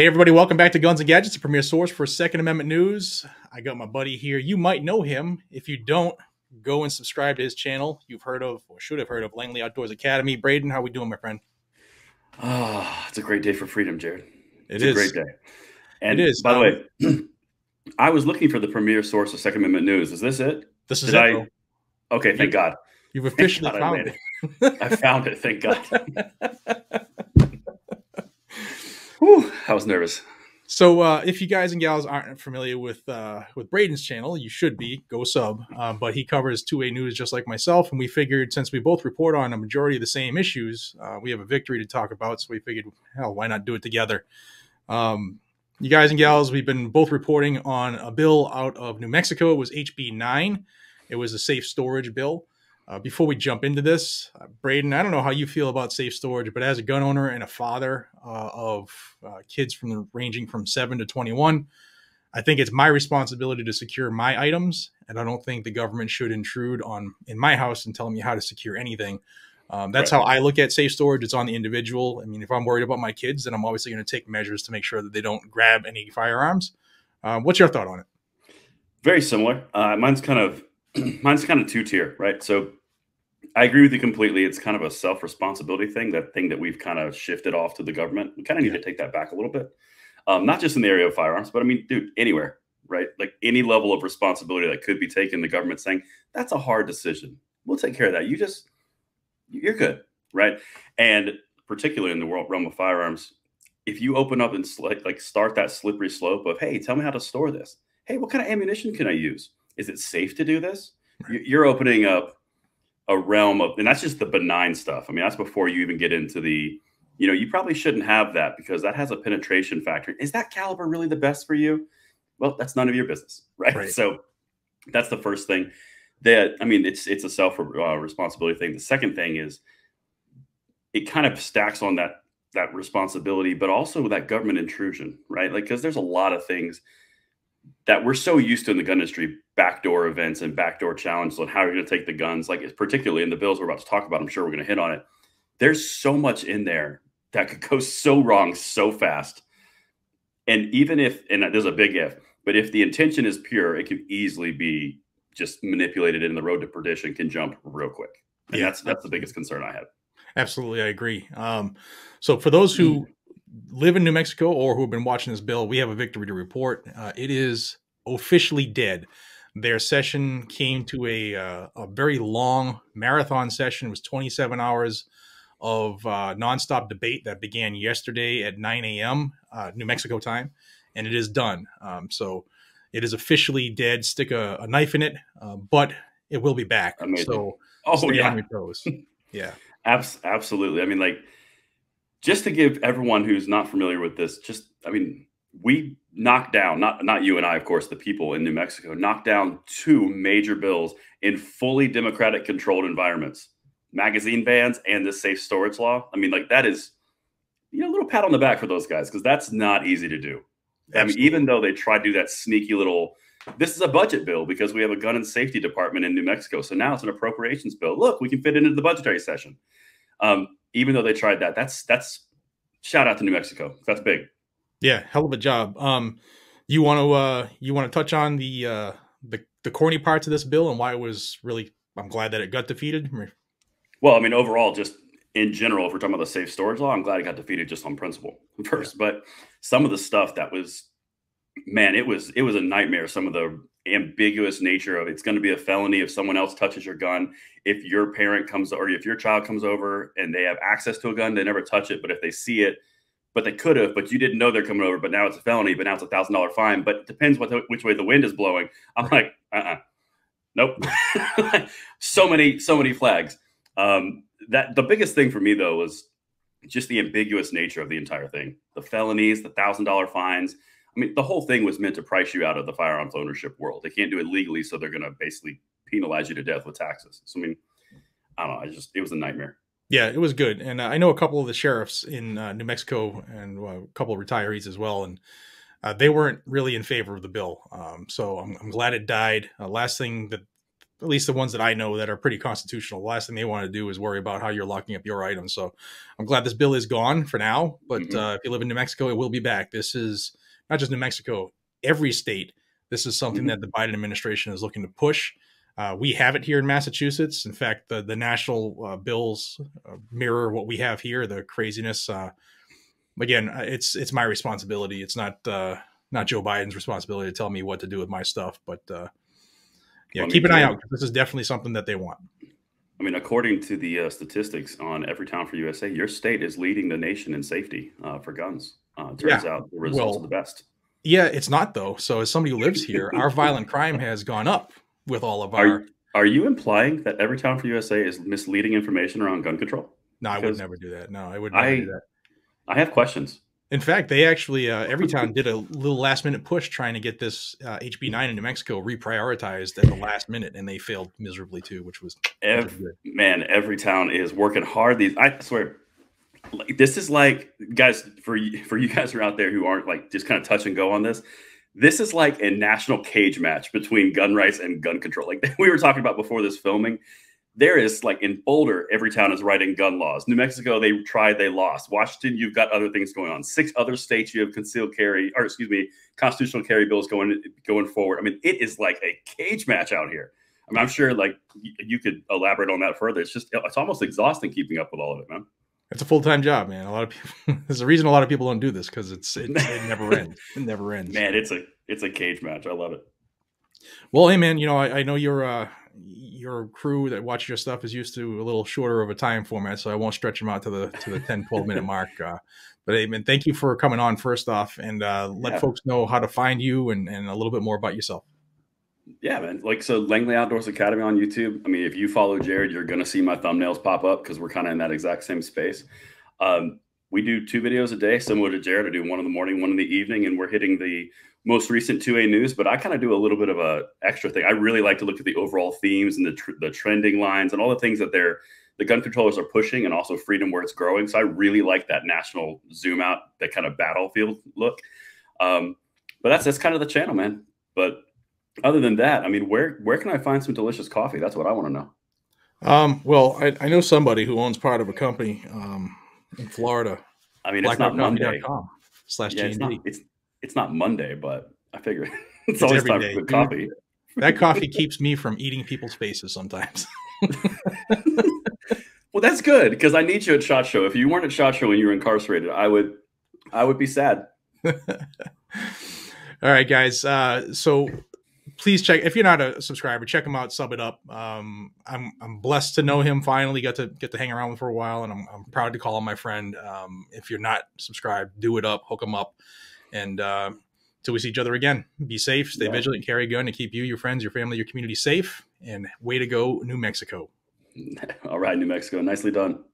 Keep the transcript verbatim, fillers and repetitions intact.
Hey everybody, welcome back to Guns and Gadgets, the premier source for Second Amendment news. I got my buddy here. You might know him. If you don't, go and subscribe to his channel. You've heard of, or should have heard of, Langley Outdoors Academy. Braden, how we doing, my friend? Ah, oh, it's a great day for freedom, Jared. It's it is. a great day. And it is. By um, the way, I was looking for the premier source of Second Amendment news. Is this it? This is Did it. I... Okay, thank you, God. You've officially God found I it. it. I found it, thank God. Whew, I was nervous. So uh, if you guys and gals aren't familiar with uh, with Braden's channel, you should be. Go sub. Uh, but he covers two A news just like myself. And we figured since we both report on a majority of the same issues, uh, we have a victory to talk about. So we figured, hell, why not do it together? Um, you guys and gals, we've been both reporting on a bill out of New Mexico. It was H B nine. It was a safe storage bill. Uh, before we jump into this, uh, Braden, I don't know how you feel about safe storage, but as a gun owner and a father uh, of uh, kids from the, ranging from seven to twenty-one, I think it's my responsibility to secure my items, and I don't think the government should intrude on in my house and tell me how to secure anything. Um, that's right. How I look at safe storage. It's on the individual. I mean, if I'm worried about my kids, then I'm obviously going to take measures to make sure that they don't grab any firearms. Uh, what's your thought on it? Very similar. Uh, mine's kind of mine's kind of two-tier, right? So I agree with you completely. It's kind of a self-responsibility thing, that thing that we've kind of shifted off to the government. We kind of need yeah. to take that back a little bit, um, not just in the area of firearms, but I mean, dude, anywhere, right? Like any level of responsibility that could be taken, the government's saying, that's a hard decision. We'll take care of that. You just, you're good, right? And particularly in the world realm of firearms, if you open up and like, like start that slippery slope of, hey, tell me how to store this. Hey, what kind of ammunition can I use? Is it safe to do this? Right. You're opening up a realm of, and that's just the benign stuff. I mean, that's before you even get into the, you know, you probably shouldn't have that because that has a penetration factor. Is that caliber really the best for you? Well, that's none of your business, right? right. So that's the first thing that, I mean, it's, it's a self uh, responsibility thing. The second thing is it kind of stacks on that, that responsibility, but also that government intrusion, right? Like, cause there's a lot of things that we're so used to in the gun industry, backdoor events and backdoor challenges on how you're going to take the guns, like it's particularly in the bills we're about to talk about. I'm sure we're going to hit on it. There's so much in there that could go so wrong so fast. And even if, and there's a big if, but if the intention is pure, it can easily be just manipulated and the road to perdition can jump real quick. And yeah. that's, that's the biggest concern I have. Absolutely. I agree. Um, so for those who live in New Mexico or who have been watching this bill, we have a victory to report. Uh, it is officially dead. Their session came to a, uh, a very long marathon session. It was twenty-seven hours of uh, nonstop debate that began yesterday at nine A M Uh, New Mexico time, and it is done. Um, so it is officially dead. Stick a, a knife in it, uh, but it will be back. Amazing. So oh, yeah. On your toes. Yeah, Abs absolutely. I mean, like, just to give everyone who's not familiar with this, just, I mean, we knocked down, not, not you and I, of course, the people in New Mexico, knocked down two major bills in fully democratic controlled environments, magazine bans and this safe storage law. I mean, like that is, you know, a little pat on the back for those guys, because that's not easy to do. Absolutely. I mean, even though they try to do that sneaky little, this is a budget bill because we have a gun and safety department in New Mexico. So now it's an appropriations bill. Look, we can fit it into the budgetary session. Um, Even though they tried that, that's that's shout out to New Mexico. That's big. Yeah, hell of a job. Um, you want to uh, you want to touch on the, uh, the the corny parts of this bill and why it was really. I'm glad that it got defeated. Well, I mean, overall, just in general, if we're talking about the safe storage law, I'm glad it got defeated just on principle first. Yeah. But some of the stuff that was, man, it was it was a nightmare. Some of the ambiguous nature of it's going to be a felony if someone else touches your gun. If your parent comes or if your child comes over and they have access to a gun, they never touch it. But if they see it, but they could have, but you didn't know they're coming over. But now it's a felony. But now it's a thousand dollar fine. But it depends what the, which way the wind is blowing. I'm like, uh-uh, nope. so many, so many flags. Um, that the biggest thing for me though was just the ambiguous nature of the entire thing. The felonies, the thousand dollar fines. I mean, the whole thing was meant to price you out of the firearms ownership world. They can't do it legally, so they're going to basically penalize you to death with taxes. So, I mean, I don't know. I just it was a nightmare. Yeah, it was good. And uh, I know a couple of the sheriffs in uh, New Mexico and uh, a couple of retirees as well, and uh, they weren't really in favor of the bill. Um, so I'm, I'm glad it died. Uh, last thing that at least the ones that I know that are pretty constitutional. The last thing they want to do is worry about how you're locking up your items. So I'm glad this bill is gone for now. But mm-hmm. uh, if you live in New Mexico, it will be back. This is not just New Mexico, every state. This is something mm-hmm. that the Biden administration is looking to push. Uh, we have it here in Massachusetts. In fact, the, the national uh, bills uh, mirror what we have here, the craziness. Uh, again, it's it's my responsibility. It's not uh, not Joe Biden's responsibility to tell me what to do with my stuff. But uh, yeah, well, keep I mean, an eye out. This is definitely something that they want. I mean, according to the uh, statistics on Everytown for U S A, your state is leading the nation in safety uh, for guns. Uh, it turns yeah. out the results well, are the best. Yeah, it's not, though. So as somebody who lives here, our violent crime has gone up. With all of our, are, are you implying that Everytown for U S A is misleading information around gun control? No, because I would never do that. No, I would never I, do that. I have questions. In fact, they actually uh, Everytown did a little last minute push trying to get this uh, H B nine in New Mexico reprioritized at the last minute, and they failed miserably too, which was Every, man. Everytown is working hard. These I swear, like, this is like guys for for you guys who are out there who aren't like just kind of touch and go on this. This is like a national cage match between gun rights and gun control. Like we were talking about before this filming, there is like in Boulder, Everytown is writing gun laws. New Mexico, they tried, they lost. Washington, you've got other things going on. Six other states, you have concealed carry, or excuse me, constitutional carry bills going going forward. I mean, it is like a cage match out here. I mean, I'm sure like you could elaborate on that further. It's just it's almost exhausting keeping up with all of it, man. It's a full-time job, man. A lot of people, there's a reason a lot of people don't do this because it's it, it never ends. It never ends. Man, it's a it's a cage match. I love it. Well, hey, man, you know I, I know your uh, your crew that watches your stuff is used to a little shorter of a time format, so I won't stretch them out to the to the ten, twelve minute mark. Uh, but hey, man, thank you for coming on first off, and uh, let yeah. folks know how to find you and and a little bit more about yourself. Yeah, man. Like, so Langley Outdoors Academy on YouTube. I mean, if you follow Jared, you're going to see my thumbnails pop up because we're kind of in that exact same space. Um, we do two videos a day, similar to Jared. I do one in the morning, one in the evening, and we're hitting the most recent two A news, but I kind of do a little bit of a extra thing. I really like to look at the overall themes and the, tr the trending lines and all the things that they're, the gun controllers are pushing, and also freedom where it's growing. So I really like that national zoom out, that kind of battlefield look. Um, but that's, that's kind of the channel, man. But other than that, I mean, where where can I find some delicious coffee? That's what I want to know. Um, well, I, I know somebody who owns part of a company um, in Florida. I mean, it's not Monday. Slash yeah, it's, not, it's, it's not Monday, but I figure it's, it's always time for good coffee. That coffee keeps me from eating people's faces sometimes. Well, that's good because I need you at SHOT Show. If you weren't at SHOT Show and you were incarcerated, I would I would be sad. All right, guys. Uh, so. Please check if you're not a subscriber, check him out, sub it up. Um, I'm I'm blessed to know him. Finally, got to get to hang around with for a while, and I'm I'm proud to call him my friend. Um, if you're not subscribed, do it up, hook him up, and uh, till we see each other again, be safe, stay yeah. vigilant, carry a gun to keep you, your friends, your family, your community safe. And way to go, New Mexico! All right, New Mexico, nicely done.